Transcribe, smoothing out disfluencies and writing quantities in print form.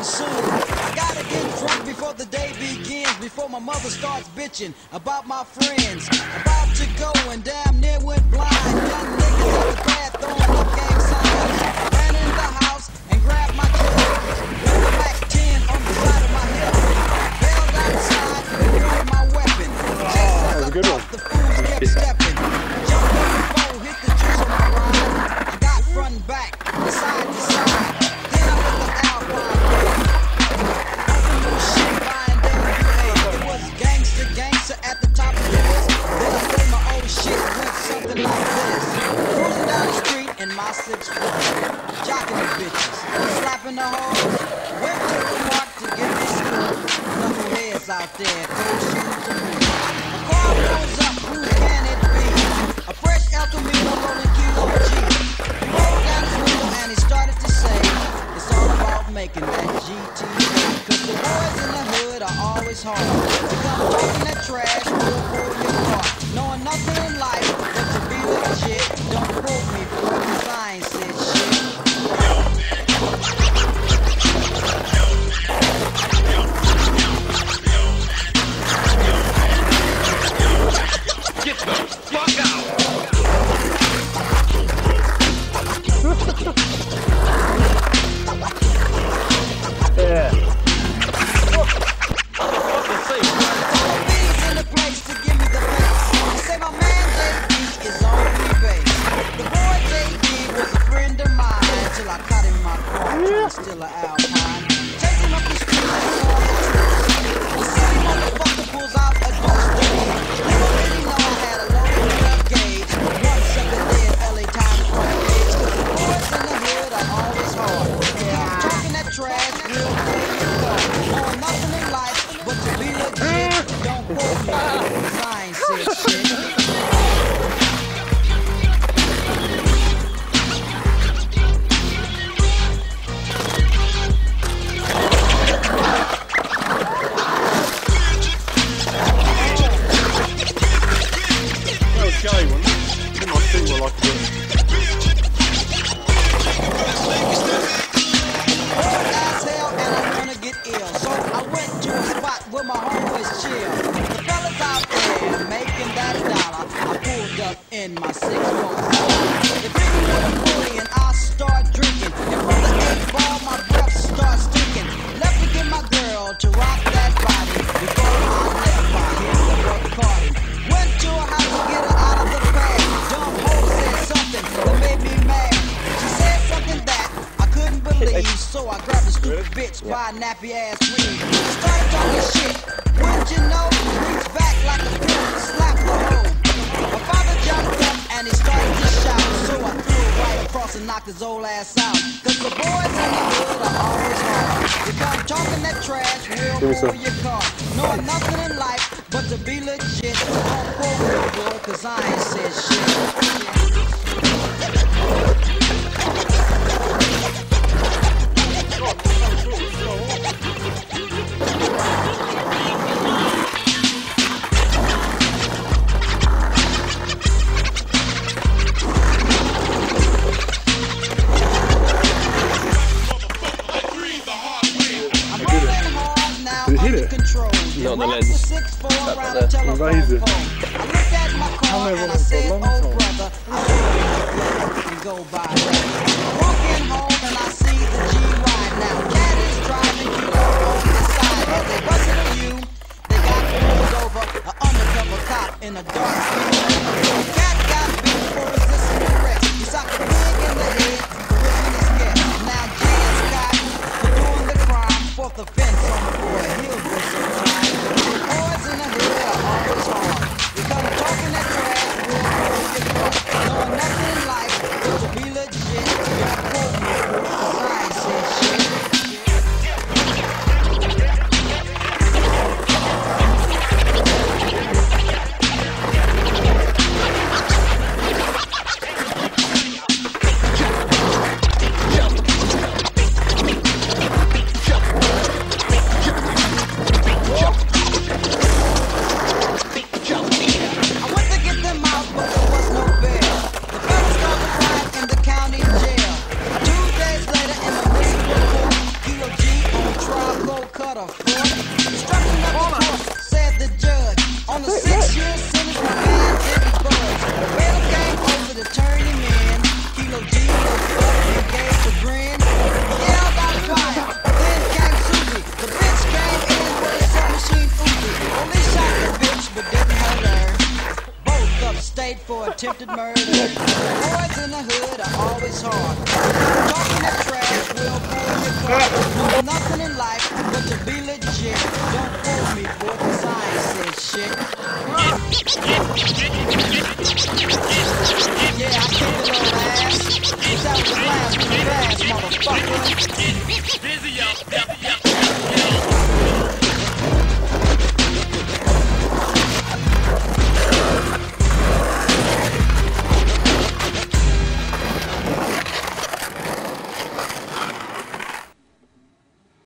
coming soon. I gotta get drunk before the day begins, before my mother starts bitching about my friends. About to go and damn near went blind. Got niggas on the path throwing up gang signs. Ran in the house and grabbed my kids. With a Mac-10 on the side of my hip. Bailed outside and threw my weapon. That was a good one. The fools kept stepping. Jumped on the phone, hit the juice on my ride. I got run back, side to side. Jocking the bitches, slapping the hoes. Went to the park to get the school. Knuckleheads out there, cold shoes to me. A car rolls up, who can it be? A fresh El Camino rolling kilo G. He rolled down his window and he started to say, it's all about making that GT. Cause the boys in the hood are always hard. They come talking that trash, we'll pull your car. Knowing nothing in life but to be legit. Don't quote me for cause I ain't said shit. Still an Alpine. Take him up the street and the city motherfucker pulls out a ghost door. You already know I had a loaded enough gauge. One second dead LA Times front page. Cause the boys in the hood are always hard. Yeah, talking that trash real quick and fun. Knowing nothing in life but to be legit. Don't quote me, I ain't said shit. In my 6-4. If people were bullying, I start drinking. And from the 8-ball, my breath starts stinking. Left to get my girl to rock that body. Before I left, I hit the work party. Went to a house to get her out of the bag. Dumb hoe said something that made me mad. She said something that I couldn't believe, so I grabbed a stupid bitch by a nappy ass weed. Started talking shit. Wouldn't you know? Reach back like a pimp, slap the hoe. My father jumped up and he started to shout, so I threw it right across and knocked his old ass out. Cause the boys in the hood are always hard. You come talking that trash, we'll pull your car. Knowing nothing in life but to be legit. Don't pull your girl cause I ain't said shit. No, the lens. Amazing. I looked at my car and I said, oh brother, I and go by. Walking home and I see the G ride now. That is driving you on the side. As they busted on you, they got pulled over. An undercover cop in a dark street. Cat got beat for resisting arrest. He socked a pig in the head for risking his guess. Now G is got for doing the crime. Fourth offense on the boy. He'll do some time. for attempted murder. Boys in the hood are always hard. Talking that trash will pull your car. Do nothing in life but to be legit. Don't fool me, boy, the science says shit.